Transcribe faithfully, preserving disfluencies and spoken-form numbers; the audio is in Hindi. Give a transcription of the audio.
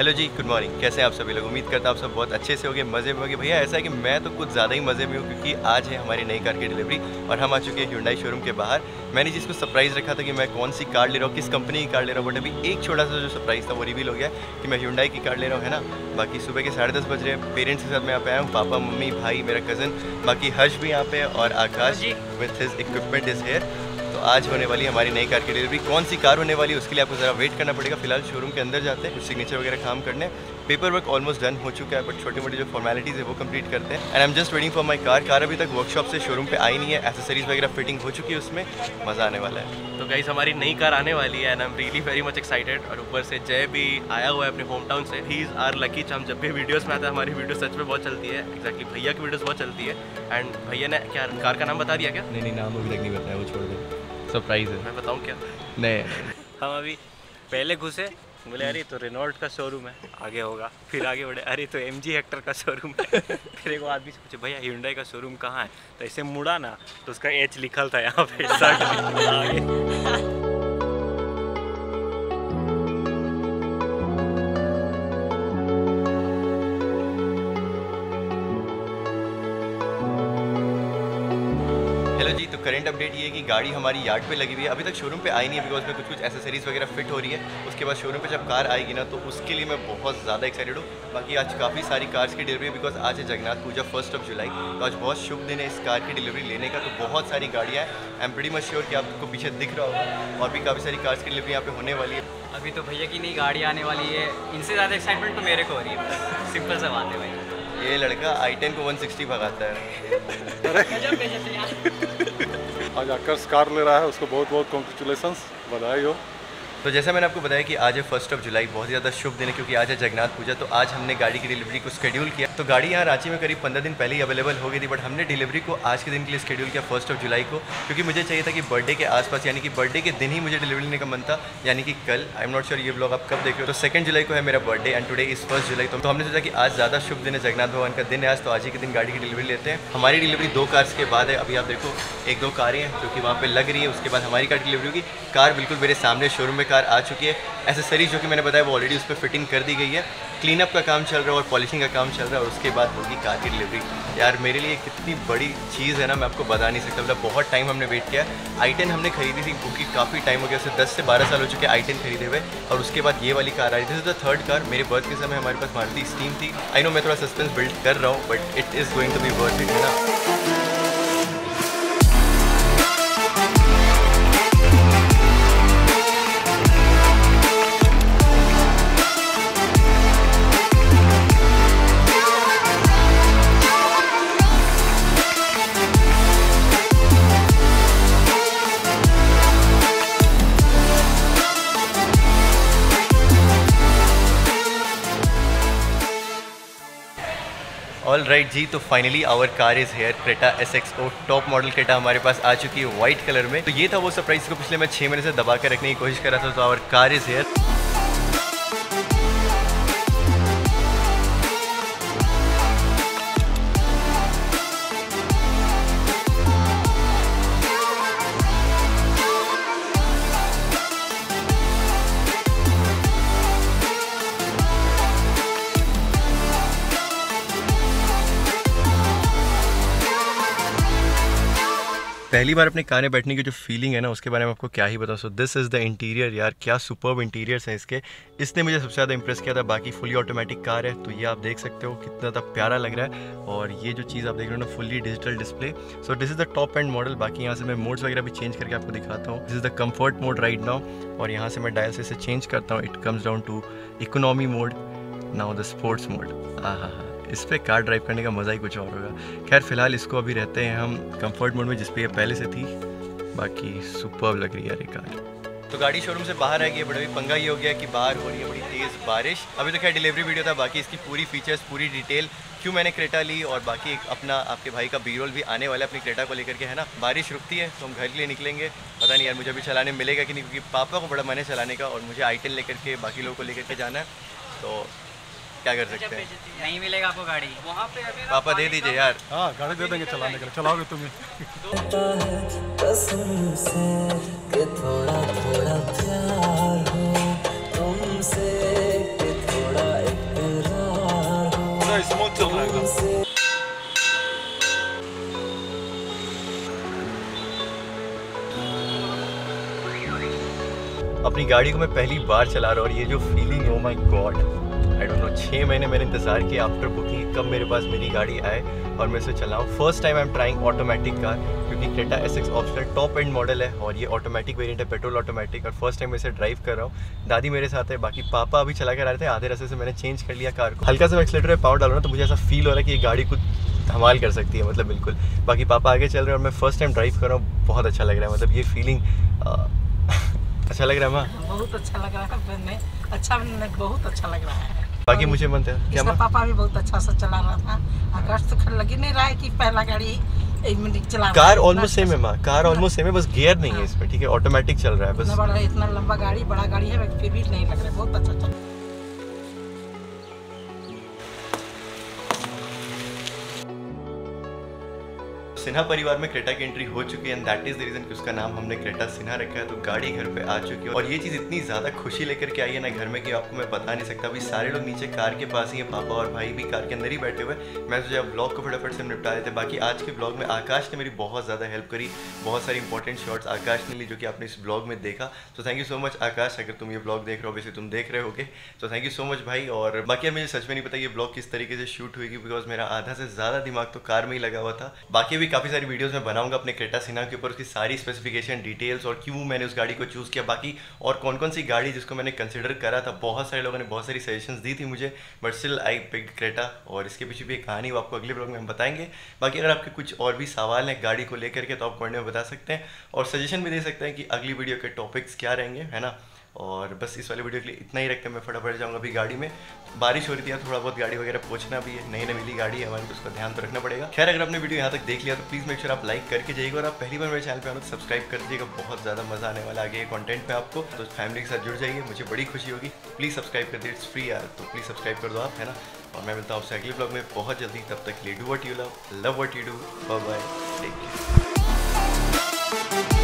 हेलो जी, गुड मॉर्निंग। कैसे हैं आप सभी लोग? उम्मीद करता हूँ आप सब बहुत अच्छे से होंगे, मज़े में होंगे। भैया ऐसा है कि मैं तो कुछ ज़्यादा ही मज़े में हूँ क्योंकि आज है हमारी नई कार की डिलीवरी और हम आ चुके हैं Hyundai शोरूम के बाहर। मैंने जिसको सरप्राइज़ रखा था कि मैं कौन सी कार ले रहा हूँ, किस कंपनी की कार ले रहा हूँ, बट अभी एक छोटा सा जो सरप्राइज़ था वो रिवील हो गया कि मैं Hyundai की कार ले रहा हूँ, है ना। बाकी सुबह के साढ़े दस बज रहे हैं। पेरेंट्स के साथ मैं यहाँ पे आया हूँ, पापा, मम्मी, भाई, मेरा कज़न, बाकी हर्ष भी यहाँ पे और Akash with his equipment is here. आज होने वाली हमारी नई कार की डिलीवरी। कौन सी कार होने वाली है उसके लिए आपको ज़रा वेट करना पड़ेगा। फिलहाल शोरूम के अंदर जाते हैं, कुछ सिग्नेचर वगैरह काम करने। पेपर वर्क ऑलमोस्ट डन हो चुका है, बट छोटी मोटी जो फॉर्मेलिटीज़ है वो कंप्लीट करते हैं। And I am just waiting for my car. Car अभी तक वर्कशॉप से शोरूम पे आई नहीं है। एसेसरीज वगैरह फिटिंग हो चुकी है, उसमें मज़ा आने वाला है। तो गाइस, हमारी नई कार आने वाली है and I am really very much excited. और ऊपर से जय भी आया हुआ है अपने होम टाउन से। He is our lucky. हम जब भी वीडियोज़ में आता है, हमारी वीडियो सच में बहुत चलती है। एक्जैक्टली भैया की वीडियोज़ बहुत चलती है। एंड भैया ने क्या कार का नाम बता दिया क्या? नहीं नहीं, नाम अभी तक नहीं बताया, वो छोड़ दो, सरप्राइज है। मैं बताऊं क्या? नहीं। हम अभी पहले घुसे, बोले अरे तो रेनॉल्ट का शोरूम है, आगे होगा। फिर आगे बढ़े, अरे तो एमजी हेक्टर का शोरूम है। फिर एक आदमी से पूछे भैया Hyundai का शोरूम कहाँ है, तो ऐसे मुड़ा ना तो उसका एच लिखल था यहाँ पे आगे। जी तो करंट अपडेट ये है कि गाड़ी हमारी यार्ड पे लगी हुई है। अभी तक शोरूम पे आई नहीं है बिकॉज में कुछ कुछ एसेसरीज वगैरह फिट हो रही है। उसके बाद शोरूम पे जब कार आएगी ना तो उसके लिए मैं बहुत ज़्यादा एक्साइटेड हूँ। बाकी आज काफ़ी सारी कार्स की डिलीवरी है बिकॉज आज है Jagannath Puja first of July, तो आज बहुत शुभ दिन है इस कार की डिलीवरी लेने का। तो बहुत सारी गाड़ियाँ हैं। I am pretty much sure कि आपको पीछे दिख रहा होगा और भी काफ़ी सारी कार्स की डिलीवरी यहाँ पे होने वाली है। अभी तो भैया की नई गाड़ी आने वाली है, इनसे ज़्यादा एक्साइटमेंट तो मेरे को हो रही है। सिंपल सा बात है भाई, ये लड़का आई टेन को एक सौ साठ भगाता है। आज आकर्ष कार ले रहा है, उसको बहुत बहुत कॉन्ग्रेचुलेशंस, बधाई हो। तो जैसा मैंने आपको बताया कि आज है फर्स्ट ऑफ जुलाई, बहुत ही ज़्यादा शुभ दिन है क्योंकि आज है जगन्नाथ पूजा। तो आज हमने गाड़ी की डिलीवरी को स्केड्यूल किया। तो गाड़ी यहाँ रांची में करीब पंद्रह दिन पहले ही अवेलेबल हो गई थी, बट हमने डिलीवरी को आज के दिन के लिए स्केड्यूल किया फर्स्ट ऑफ जुलाई को, क्योंकि मुझे चाहिए था कि बर्थडे के आसपास, यानी कि बर्थडे के दिन ही मुझे डिलीवरी लेने का मन था, यानी कि कल। आई एम नॉट श्योर ये ब्लॉग आप कब देख रहे हो। तो सेकंड जुलाई को है मेरा birthday and today is first July. तो हमने सोचा कि आज ज़्यादा शुभ दिन है, जगन्नाथ भगवान का दिन है आज, तो आज ही के दिन गाड़ी की डिलीवरी लेते हैं। हमारी डिलीवरी दो कार्स के बाद है। अभी आप देखो एक दो कारें हैं जो कि वहाँ पर लग रही है, उसके बाद हमारी कार डिलीवरी होगी। कार बिल्कुल मेरे सामने शोरूम में कार आ चुकी है। एसेसरीज जो कि मैंने बताया वो ऑलरेडी उस पर फिटिंग कर दी गई है। क्लीनअप का काम चल रहा है और पॉलिशिंग का काम चल रहा है, और उसके बाद होगी कार की डिलीवरी। यार मेरे लिए कितनी बड़ी चीज़ है ना, मैं आपको बता नहीं सकता। मतलब बहुत टाइम हमने वेट किया। आई टेन हमने खरीदी थी क्योंकि काफ़ी टाइम हो गया, उससे दस से बारह साल हो चुके आई टेन खरीदे हुए, और उसके बाद ये वाली कार आई थी। तो थर्ड कार मेरे बर्थ के समय हमारे पास मारुति स्टीम थी। आई नो मैं थोड़ा सस्पेंस बिल्ड कर रहा हूँ, but it is going to be worth it, है ना। ऑल राइट right, जी तो finally our car is here. Creta S X O top model Creta हमारे पास आ चुकी है वाइट कलर में। तो ये था वो सरप्राइज़ को पिछले मैं छः महीने से दबा कर रखने की कोशिश कर रहा था। तो आवर कार इज़ हेयर। पहली बार अपने कार में बैठने की जो फीलिंग है ना, उसके बारे में आपको क्या ही बताऊँ। So this is the interior. यार क्या सुपर्ब इंटीरियर्स हैं इसके, इसने मुझे सबसे ज़्यादा इंप्रेस किया था। बाकी फुली ऑटोमेटिक कार है, तो ये आप देख सकते हो कितना ज़्यादा प्यारा लग रहा है। और ये जो चीज़ आप देख रहे हो ना, fully digital display. So this is the top end model. बाकी यहाँ से मैं मोड्स वगैरह भी चेंज करके आपको दिखाता हूँ। This is the comfort mode right now, और यहाँ से मैं डायल से इसे चेंज करता हूँ। It comes down to economy mode, now the sports mode. हाँ हाँ, इस पर कार ड्राइव करने का मज़ा ही कुछ और होगा। खैर फिलहाल इसको अभी रहते हैं हम कंफर्ट मोड में, जिस पे ये पहले से थी। बाकी सुपर्ब लग रही है ये कार। तो गाड़ी शोरूम से बाहर आ गई है। बड़ा भी पंगा ये हो गया कि बाहर हो रही है बड़ी तेज़ बारिश। अभी तो क्या डिलीवरी वीडियो था, बाकी इसकी पूरी फीचर्स, पूरी डिटेल, क्यों मैंने क्रेटा ली, और बाकी एक अपना आपके भाई का बी रोल भी आने वाला है अपनी क्रेटा को लेकर के, है ना। बारिश रुकती है तो हम घर के लिए निकलेंगे। पता नहीं यार मुझे अभी चलाने मिलेगा कि नहीं, क्योंकि पापा को बड़ा मन है चलाने का और मुझे आई टेन लेकर के बाकी लोगों को लेकर के जाना है। तो क्या कर सकते हैं, नहीं मिलेगा आपको गाड़ी वहाँ पे। अभी पापा दे दीजिए यार। हाँ गाड़ी दे देंगे चलाने के लिए, चलाओगे तुम्हें स्मूथ चल रहा है। अपनी गाड़ी को मैं पहली बार चला रहा हूँ और ये जो feeling, oh my god, I don't know. छः महीने मैंने इंतजार किया आफ्टर बुकिंग, कब मेरे पास मेरी गाड़ी आए और मैं इसे चलाऊँ। First time I am trying automatic car, क्योंकि Creta S X optional top end model है और ये ऑटोमेटिक वेरिएंट है, पेट्रोल ऑटोमेटिक, और फर्स्ट टाइम मैं इसे ड्राइव कर रहा हूँ। दादी मेरे साथ है, बाकी पापा अभी चला कर आ रहे थे, आधे रास्ते से मैंने चेंज कर लिया कार को। हल्का सा एक्सीलरेटर पे पावर डालो ना तो मुझे ऐसा फील हो रहा है कि ये गाड़ी कुछ धमाल कर सकती है, मतलब बिल्कुल। बाकी पापा आगे चल रहे हैं और मैं फर्स्ट टाइम ड्राइव कर रहा हूँ, बहुत अच्छा लग रहा है, मतलब ये फीलिंग अच्छा लग रहा है। बहुत अच्छा लग रहा है, अच्छा बहुत अच्छा लग रहा है। बाकी मुझे मन था क्या, पापा भी बहुत अच्छा से चला रहा था। आकाश तो खैर लग ही नहीं रहा है कि पहला गाड़ी एक मिनट चला। कार ऑलमोस्ट सेम है माँ, कार ऑलमोस्ट सेम है, बस गियर नहीं है इसमें, ठीक है, ऑटोमेटिक चल रहा है बस। बड़ा इतना लंबा गाड़ी, बड़ा गाड़ी है, फिर भी नहीं लग रहा है, बहुत अच्छा चल रहा है। सिन्हा परिवार में क्रेटा की एंट्री हो चुकी है and that is the reason कि उसका नाम हमने क्रेटा सिन्हा रखा है। तो गाड़ी घर पे आ चुकी है और ये चीज़ इतनी ज़्यादा खुशी लेकर के आई है ना घर में कि आपको मैं बता नहीं सकता। अभी सारे लोग नीचे कार के पास ही हैं, पापा और भाई भी कार के अंदर ही बैठे हुए। मैं सोचा ब्लॉग को फटाफट से निपटा देते। बाकी आज के ब्लॉग में आकाश ने मेरी बहुत ज़्यादा हेल्प करी, बहुत सारी इंपॉर्टेंट शॉट्स आकाश ने ली जो कि आपने इस ब्लॉग में देखा। तो thank you so much Akash, अगर तुम ये ब्लॉग देख रहे हो, ऑब्वियसली तुम देख रहे होगे, तो थैंक यू सो मच भाई। और बाकी मुझे सच में नहीं पता ये ब्लॉग किस तरीके से शूट हुएगी, बिकॉज मेरा आधा से ज़्यादा दिमाग तो कार में ही लगा हुआ था। बाकी काफ़ी सारी वीडियोस मैं बनाऊंगा अपने क्रेटा सिन्हा के ऊपर, उसकी सारी स्पेसिफिकेशन, डिटेल्स और क्यों मैंने उस गाड़ी को चूज़ किया, बाकी और कौन कौन सी गाड़ी जिसको मैंने कंसिडर करा था। बहुत सारे लोगों ने बहुत सारी सजेशंस दी थी मुझे, but still I picked Creta, और इसके पीछे भी एक कहानी वो आपको अगले ब्लॉग में हम बताएंगे। बाकी अगर आपके कुछ और भी सवाल हैं गाड़ी को लेकर के तो आप कमेंट में बता सकते हैं और सजेशन भी दे सकते हैं कि अगली वीडियो के टॉपिक्स क्या रहेंगे, है ना। और बस इस वाली वीडियो के लिए इतना ही रखते हैं। मैं फटाफट जाऊँगा अभी गाड़ी में, बारिश हो रही है, थोड़ा बहुत गाड़ी वगैरह पहुँचना भी है, नई नई मिली गाड़ी है हमारे, तो उसका ध्यान तो रखना पड़ेगा। खैर अगर आपने वीडियो यहाँ तक देख लिया तो प्लीज़ मेक श्योर आप लाइक करके जाइएगा, और आप पहली बार मेरे चैनल पर आना तो सब्सक्राइब कर दीजिएगा, बहुत ज़्यादा मज़ा आने वाला आगे कॉन्टेंट पर आपको। तो फैमिली के साथ जुड़ जाइए, मुझे बड़ी खुशी होगी। प्लीज़ सब्सक्राइब कर दीजिए, इट्स फ्री यार, तो प्लीज़ सब्सक्राइब कर दो आप, है ना। और मैं मिलता हूँ आपसे अगले ब्लॉग में बहुत जल्दी, तब तक के लिए do what you love, love what you do, bye bye, take care.